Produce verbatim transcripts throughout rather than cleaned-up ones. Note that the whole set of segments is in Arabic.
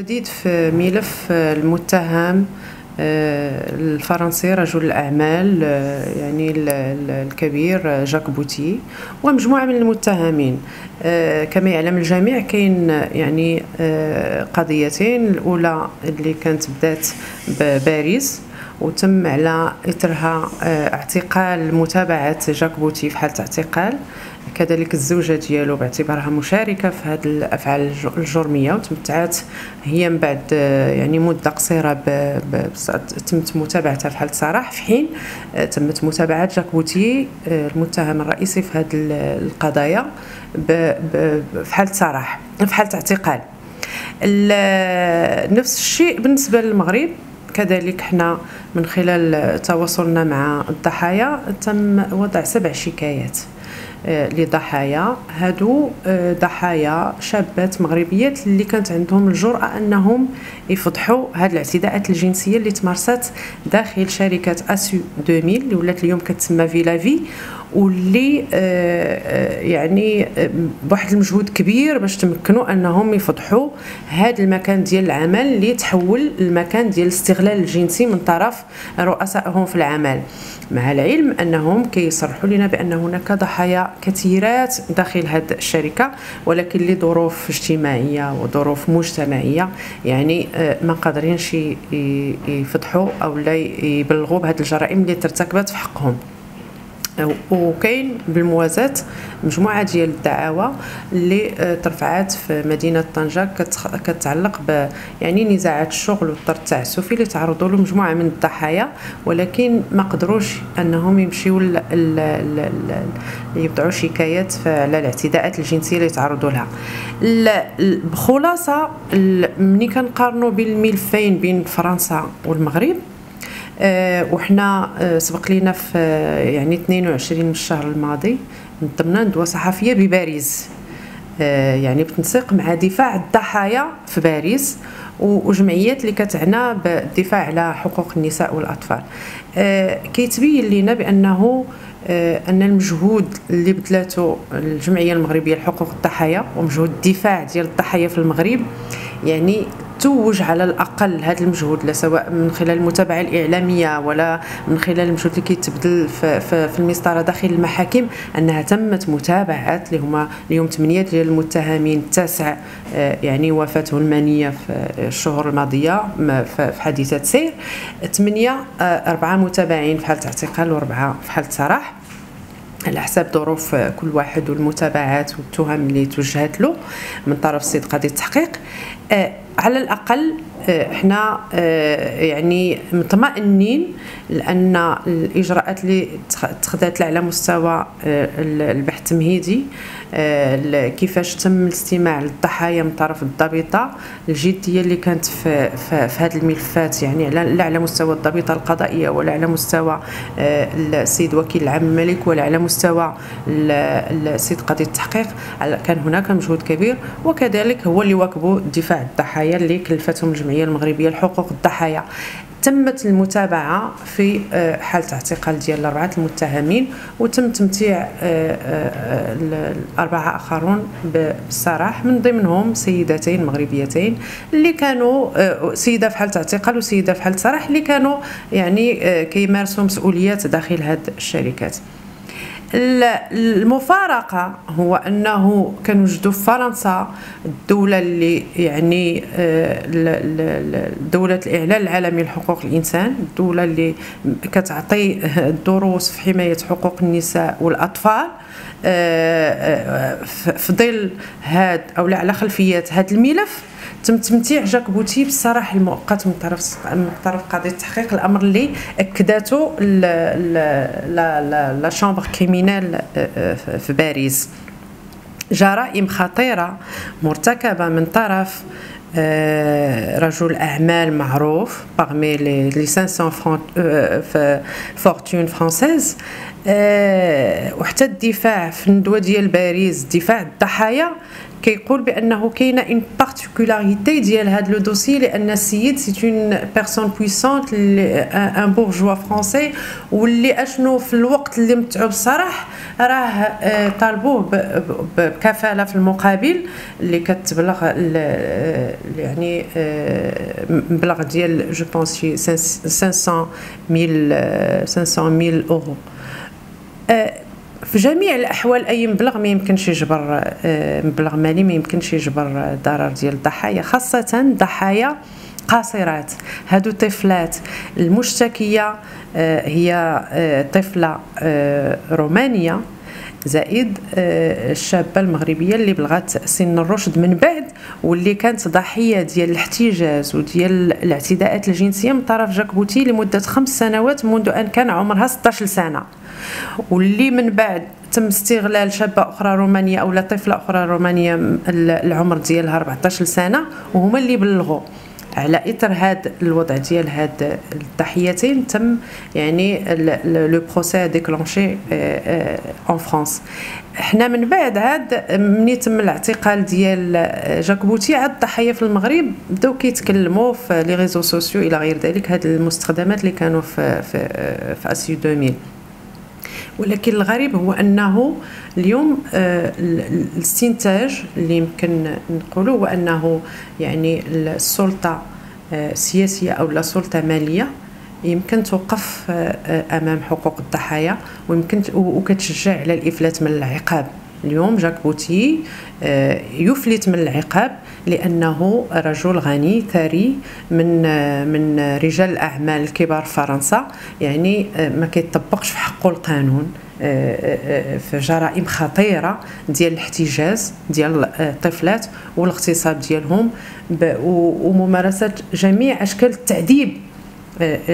جديد في ملف المتهم الفرنسي رجل الأعمال يعني الكبير جاك بوتييه ومجموعة من المتهمين. كما يعلم الجميع كاين يعني قضيتين، الأولى اللي كانت بدات بباريس وتم على إثرها اعتقال متابعة جاك بوتييه في حالة اعتقال، كذلك الزوجة ديالو باعتبارها مشاركة في هذه الأفعال الجرمية، وتمتعت هي من بعد يعني مدة قصيرة تمت متابعتها في حالة سراح، في حين تمت متابعة جاك بوتييه المتهم الرئيسي في هذه القضايا في حالة سراح في حالة اعتقال. نفس الشيء بالنسبة للمغرب، كذلك حنا من خلال تواصلنا مع الضحايا تم وضع سبع شكايات لضحايا. هادو ضحايا شابات مغربيات اللي كانت عندهم الجرأة انهم يفضحوا هاد الاعتداءات الجنسية اللي تمارست داخل شركة أسيو دو ميل اللي ولات اليوم كتسمى فيلا في، واللي يعني بواحد المجهود كبير باش تمكنوا انهم يفضحوا هذا المكان ديال العمل اللي تحول المكان ديال الاستغلال الجنسي من طرف رؤسائهم في العمل، مع العلم انهم كيصرحوا لنا بان هناك ضحايا كثيرات داخل هذه الشركه، ولكن لظروف اجتماعيه وظروف مجتمعيه يعني ما قادرينش يفضحوا او لا يبلغوا بهذه الجرائم اللي ترتكبت في حقهم. وكاين بالموازاة مجموعة ديال الدعاوى اللي ترفعات في مدينة طنجة كتعلق ب يعني نزاعات الشغل والطرد التعسفي اللي تعرضوا له مجموعة من الضحايا، ولكن ما قدروش انهم يمشيو يبدعوا شكايات على الاعتداءات الجنسية اللي تعرضوا لها. بخلاصة ملي كنقارنوا بين الملفين بين فرنسا والمغرب، وحنا سبق لينا في يعني اثنين وعشرين من الشهر الماضي نظمنا ندوة صحفية بباريس يعني بالتنسيق مع دفاع الضحايا في باريس وجمعيات اللي كتعنى بالدفاع على حقوق النساء والأطفال. كيتبين لينا بأنه أن المجهود اللي بذلته الجمعية المغربية لحقوق الضحايا ومجهود الدفاع ديال الضحايا في المغرب يعني توج على الاقل هذا المجهود، لا سواء من خلال المتابعه الاعلاميه ولا من خلال المجهود اللي كيتبذل في, في, في المسطره داخل المحاكم، انها تمت متابعه اللي هما اليوم ثمانيه ديال المتهمين، التاسع يعني وفاته المنيه في الشهور الماضيه في حادثه سير، ثمانيه اربعه متابعين في حاله اعتقال واربعه في حاله سراح على حساب ظروف كل واحد والمتابعات والتهم اللي توجهت له من طرف السيد قاضي التحقيق. على الاقل احنا يعني مطمئنين لان الاجراءات اللي اتخذت على مستوى البحث التمهيدي كيفاش تم الاستماع للضحايا من طرف الضابطه، الجديه اللي كانت في في, في هذه الملفات يعني لا على مستوى الضابطه القضائيه ولا على مستوى السيد وكيل العام الملك ولا على مستوى السيد قاضي التحقيق، كان هناك مجهود كبير، وكذلك هو اللي واكبوا دفاع الضحايا اللي كلفتهم الجمعية المغربية لحقوق الضحايا. تمت المتابعة في حالة اعتقال ديال أربعة المتهمين وتم تمتيع الأربعة آخرون بالسراح، من ضمنهم سيدتين مغربيتين اللي كانوا سيدة في حالة اعتقال وسيدة في حالة سراح اللي كانوا يعني كيمارسوا مسؤوليات داخل هذه الشركات. المفارقة هو أنه كنوجدوا في فرنسا الدولة اللي يعني دولة الإعلان العالمي لحقوق الإنسان، الدولة اللي كتعطي الدروس في حماية حقوق النساء والأطفال في ظل هاد أو على خلفيات هاد الملف، تم تمتيع جاك بوتييه بالسراح المؤقت من طرف من طرف قاضي التحقيق، الامر اللي اكدته لا شامبر كريمينال في باريس. جرائم خطيره مرتكبه من طرف رجل اعمال معروف parmi les cinq cents fortunes françaises آه وحتى الدفاع في الندوه ديال باريس، دفاع الضحايا، كيقول بانه كاينه اون بارتيكولاريتي ديال هذا لو دوسي، لان السيد سي اون بيرسون بويسونت، ان بورجوا فرونسي، واللي اشنو في الوقت اللي متعب صراح راه طالبوه بكفاله في المقابل اللي كتبلغ يعني مبلغ ديال جو بونس شي خمسمائة ألف اورو. في جميع الاحوال اي مبلغ ما يمكنش يجبر، مبلغ مالي ما يمكنش يجبر الضرر ديال الضحايا، خاصه الضحايا قاصرات، هادو طفلات. المشتكيه هي طفله رومانيه زائد الشابه المغربيه اللي بلغت سن الرشد من بعد، واللي كانت ضحيه ديال الاحتجاز وديال الاعتداءات الجنسيه من طرف جاك بوتييه لمده خمس سنوات منذ ان كان عمرها ستة عشر سنه، واللي من بعد تم استغلال شابه اخرى رومانيه او طفله اخرى رومانيه العمر ديالها أربعة عشر سنه، وهما اللي بلغوا. على اثر هذا الوضع ديال هاد الضحيتين تم يعني لو بروسي ديكلونشي اون فرانس. حنا من بعد هاد ملي تم الاعتقال ديال جاك بوتييه، عاد الضحايا في المغرب بداو كيتكلموا في لي ريزو سوسيو الى غير ذلك، هاد المستخدمات اللي كانوا في في, في أسيو دو ميل. ولكن الغريب هو انه اليوم الاستنتاج اللي يمكن نقولوا هو انه يعني السلطه السياسيه او لا سلطه ماليه يمكن توقف امام حقوق الضحايا، ويمكن وكتشجع على الافلات من العقاب. اليوم جاك بوتييه يفلت من العقاب لانه رجل غني ثري من من رجال الاعمال الكبار في فرنسا، يعني ما كيطبقش في حقه القانون في جرائم خطيره ديال الاحتجاز ديال الطفلات والاغتصاب ديالهم وممارسه جميع اشكال التعذيب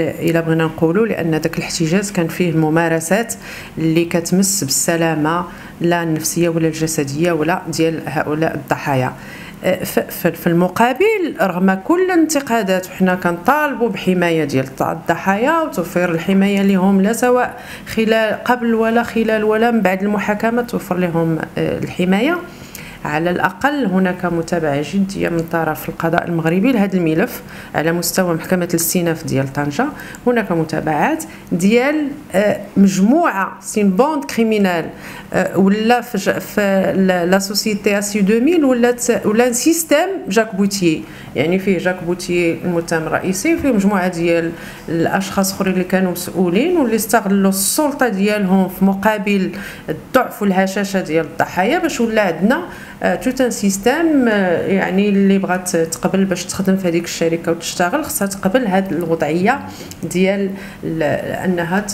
إلا بغينا نقولوا، لأن ذاك الاحتجاز كان فيه ممارسات اللي كتمس بالسلامة لا النفسية ولا الجسدية ولا ديال هؤلاء الضحايا. في المقابل رغم كل الانتقادات، وحنا كنطالبوا بحماية ديال الضحايا وتوفير الحماية لهم، لا سواء خلال قبل ولا خلال ولا من بعد المحاكمة توفر لهم الحماية. على الأقل هناك متابعة جدية من طرف القضاء المغربي لهذا الملف على مستوى محكمة الاستئناف ديال طنجة. هناك متابعات ديال مجموعة سين بوند كريمينال ولا في لا سوسيتي أسيو دو ميل ولا ولا سيستيم جاك بوتييه، يعني فيه جاك بوتييه المتهم الرئيسي وفيه مجموعة ديال الأشخاص آخرين اللي كانوا مسؤولين واللي استغلوا السلطة ديالهم في مقابل الضعف والهشاشة ديال الضحايا، باش ولا عندنا توتان سيستام. يعني اللي بغات تقبل باش تخدم في هذيك الشركه وتشتغل خصها تقبل هذه الوضعيه ديال انها،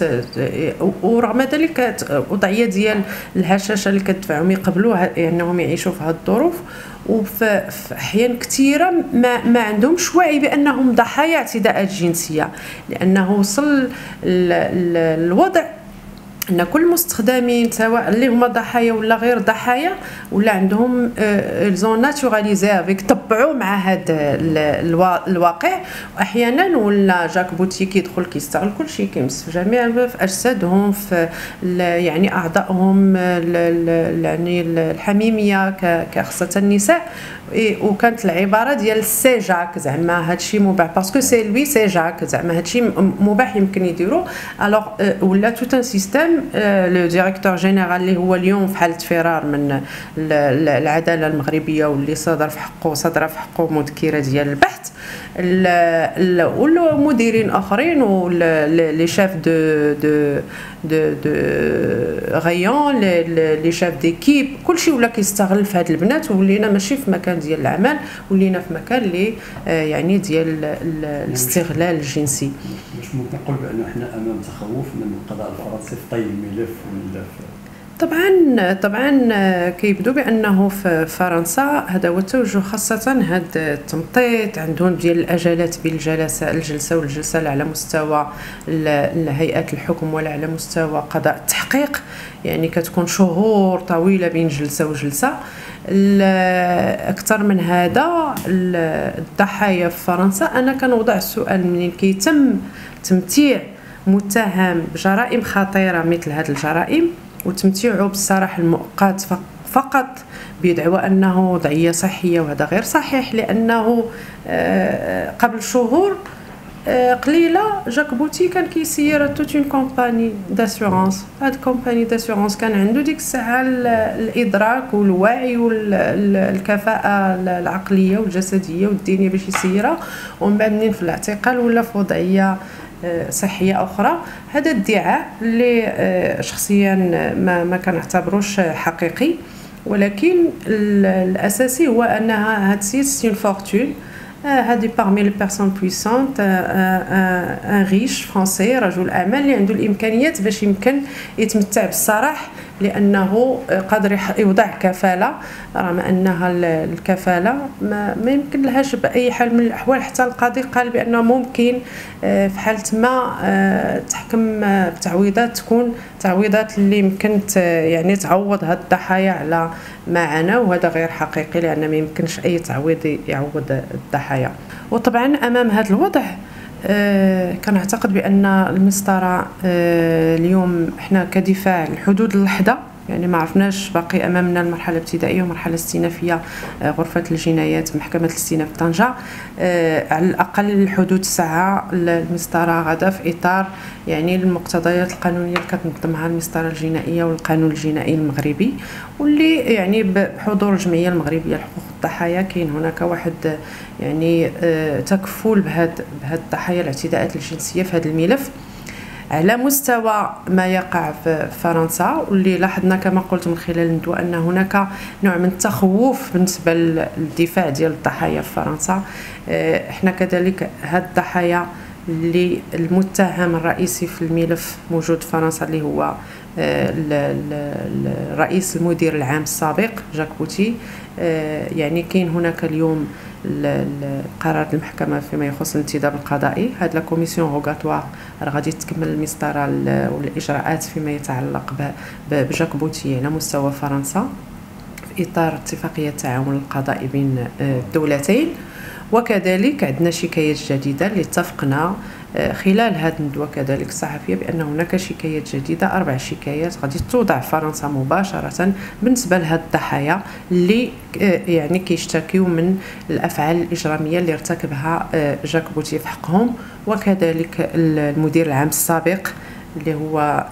ورغم ذلك وضعيه ديال الهشاشه اللي كتدفعهم يقبلوها انهم يعيشوا في هذه الظروف. وفي احيان كثيره ما, ما عندهمش وعي بانهم ضحايا اعتداءات جنسيه، لانه وصل الوضع ان كل المستخدمين سواء اللي هما ضحايا ولا غير ضحايا ولا عندهم زون ناتوراليزي، كيطبعوا مع هذا الواقع. واحيانا ولا جاك بوتييه كيدخل كيستغل كلشي، كيمس في جميع في اجسادهم، في يعني اعضائهم، يعني الحميميه كخاصه النساء. وكانت العباره ديال سي جاك، زعما هادشي مباح باسكو سي لوي سي جاك، زعما هادشي مباح يمكن يديروا. الوغ ولا توت ان سيستيم. لو ديريكتور جينيرال اللي هو اليوم في حاله فرار من العداله المغربيه واللي صدر في حقه صدر في حقه مذكره ديال البحث، والمديرين اخرين واللي شاف دو دو دو دو غيون لي شاف ديكيب، كلشي ولا كيستغل في هاد البنات، ولينا ماشي في مكان ديال العمل، ولينا في مكان اللي يعني ديال الاستغلال الجنسي. واش ممكن نقول بان حنا امام تخوف من القضاء الفرنسي في طي الملف ولا؟ طبعا طبعا كيبدو بانه في فرنسا هذا هو التوجه، خاصه هذا التمطيط عندهم ديال الاجالات بين الجلسه الجلسه والجلسه، لا على مستوى هيئات الحكم ولا على مستوى قضاء التحقيق، يعني كتكون شهور طويله بين جلسه وجلسه. اكثر من هذا الضحايا في فرنسا، انا كنوضع السؤال، منين كيتم تمتيع متهم بجرائم خطيرة مثل هذه الجرائم وتمتيعه بالسراح المؤقت فقط بيدعوى أنه وضعية صحية، وهذا غير صحيح، لأنه قبل شهور قليله جاك بوتييه كان كيسير توت اون كومباني داسيورونس. هاد كومباني داسيورونس كان عنده ديك الساعه الادراك والوعي والكفاءه العقليه والجسديه والدينيه باش يسيرها، ومن بعد منين في الاعتقال ولا في وضعيه صحيه اخرى. هذا ادعاء اللي شخصيا ما ما كنعتبروش حقيقي، ولكن الاساسي هو انها هاد سيت سي فورتون هادي parmi les personnes puissantes un riche français رجل اعمال اللي عنده الامكانيات باش يمكن يتمتع بالصراح، لانه قادر يوضع كفاله، رغم انها الكفاله ما, ما يمكن لهاش باي حال من الاحوال. حتى القاضي قال بانه ممكن في حاله ما تحكم بتعويضات تكون تعويضات اللي يمكن يعني تعوض هاد الضحايا على ما عانوا، وهذا غير حقيقي لان ما يمكنش اي تعويض يعوض الضحايا. وطبعا امام هذا الوضع أه كنعتقد بان المسطره أه اليوم احنا كدفاع الحدود اللحظه، يعني ما عرفناش باقي امامنا المرحله الابتدائيه ومرحله استئنافيه أه غرفه الجنايات محكمه الاستئناف طنجه. أه على الاقل حدود الساعه المسطره غدا في اطار يعني المقتضيات القانونيه اللي كتنظمها المسطره الجنائيه والقانون الجنائي المغربي، واللي يعني بحضور الجمعيه المغربيه لحقوق الضحايا كاين هناك واحد يعني تكفل بهاد بهاد الضحايا الاعتداءات الجنسيه في هذا الملف على مستوى ما يقع في فرنسا، واللي لاحظنا كما قلت من خلال ندوة أن هناك نوع من التخوف بالنسبة للدفاع ديال الضحايا في فرنسا. احنا كذلك هاد الضحايا اللي المتهم الرئيسي في الملف موجود في فرنسا اللي هو الرئيس المدير العام السابق جاك بوتييه، يعني كاين هناك اليوم قرار المحكمه فيما يخص الانتداب القضائي. هاد لا كوميسيون روغاتوار راه غادي تكمل المسطره والاجراءات فيما يتعلق بجاك بوتييه على مستوى فرنسا في اطار اتفاقيه التعاون القضائي بين الدولتين. وكذلك عندنا شكايات جديده اللي اتفقنا خلال هذه الندوه كذلك الصحفيه بان هناك شكايات جديده، اربع شكايات غادي توضع فرنسا مباشره بالنسبه لهاد الضحايا اللي يعني كيشتكيو من الافعال الاجراميه اللي ارتكبها جاك بوتييه في حقهم، وكذلك المدير العام السابق اللي هو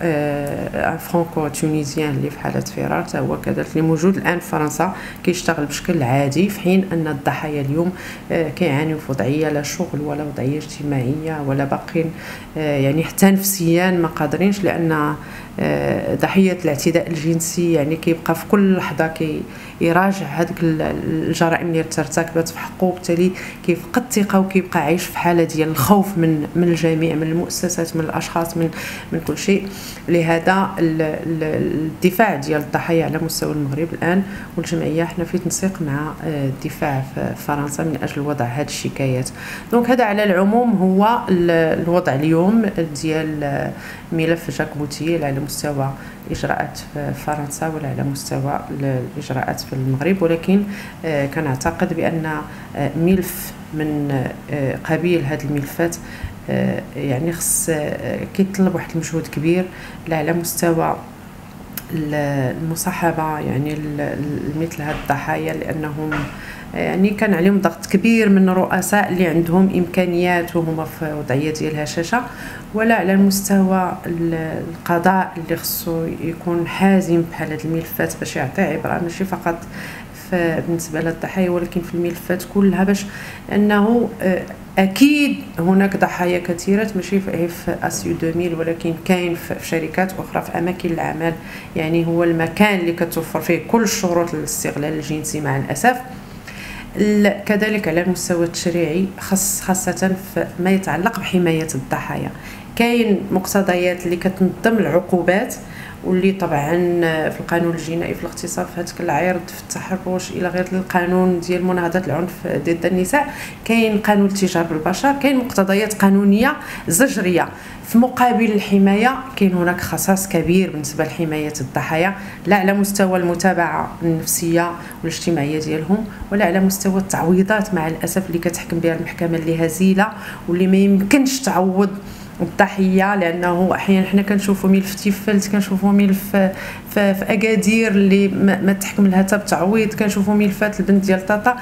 فرنكو تونيزيان اللي في حاله فرار حتى هو كذلك اللي موجود الان في فرنسا كيشتغل بشكل عادي، في حين ان الضحايا اليوم كيعانيوا في وضعيه لا شغل ولا وضعيه اجتماعيه ولا باقين يعني حتى نفسيا ما قادرينش، لان ضحيه الاعتداء الجنسي يعني كيبقى في كل لحظه كي يراجع هذيك الجرائم اللي ارتكبت في حقه، وبالتالي كيفقد الثقه وكيبقى عايش في حاله ديال الخوف من من الجميع، من المؤسسات، من الاشخاص، من من كل شيء. لهذا الدفاع ديال الضحايا على مستوى المغرب الان والجمعيه حنا في تنسيق مع الدفاع في فرنسا من اجل وضع هذه الشكايات. دونك هذا على العموم هو الوضع اليوم ديال ملف جاك بوتييه على مستوى الاجراءات في فرنسا ولا على مستوى الاجراءات في المغرب. ولكن كنعتقد بان ملف من قبيل هذه الملفات يعني خص كيطلب واحد المجهود كبير لا على مستوى المصاحبه يعني مثل هاد الضحايا، لانهم يعني كان عليهم ضغط كبير من الرؤساء اللي عندهم امكانيات وهما في وضعيه ديال الهشاشه، ولا على المستوى القضاء اللي خصو يكون حازم بحال هاد الملفات باش يعطي عبره ماشي فقط بالنسبه للضحايا ولكن في الملفات كلها، باش انه اكيد هناك ضحايا كثيره ماشي في أسيو دو ميل ولكن كاين في شركات اخرى في اماكن العمل، يعني هو المكان اللي كتوفر فيه كل شروط الاستغلال الجنسي مع الاسف. كذلك على المستوى التشريعي خاص خاصه في ما يتعلق بحمايه الضحايا كاين مقتضيات اللي كتنظم العقوبات، واللي طبعا في القانون الجنائي في الاغتصاب في هذاك العرض في التحرش الى غير القانون ديال مناهضه العنف ضد النساء، كاين قانون التجار بالبشر، كاين مقتضيات قانونيه زجريه. في مقابل الحمايه كاين هناك خصاص كبير بالنسبه لحمايه الضحايا لا على مستوى المتابعه النفسيه والاجتماعيه ديالهم ولا على مستوى التعويضات مع الاسف اللي كتحكم بها المحكمه اللي هزيله واللي ما يمكنش تعوض الضحيه، لانه احيانا حنا كنشوفوا ملف تيفلت، كنشوفوا ملف في اكادير اللي ما تحكم لها حتى بتعويض، كنشوفوا ملفات البنت ديال طاطا،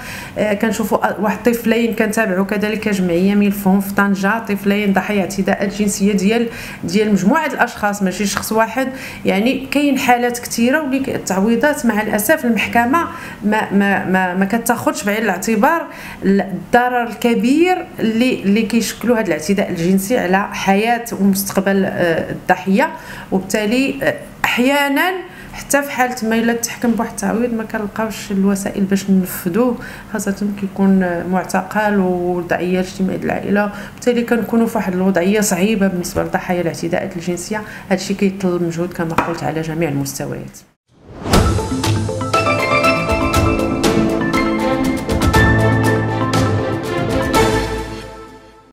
كنشوفوا واحد طفلين كنتابعوا كذلك جمعيه ملفهم في طنجه، طفلين ضحايا اعتداءات جنسيه ديال ديال مجموعه الاشخاص ماشي شخص واحد. يعني كاين حالات كثيره واللي التعويضات مع الاسف المحكمه ما ما ما, ما كتاخذش بعين الاعتبار الضرر الكبير اللي اللي كيشكلوا هذا الاعتداء الجنسي على حياه ومستقبل الضحيه، وبالتالي احيانا حتى في حاله ما الا تحكم بواحد التعويض ما كنلقاوش الوسائل باش ننفذوه، خاصه كيكون معتقل والوضعيه الاجتماعيه ديال العائله، وبالتالي كنكونوا في واحد الوضعيه صعيبه بالنسبه لضحايا الاعتداءات الجنسيه. هادشي كيطلب مجهود كما قلت على جميع المستويات.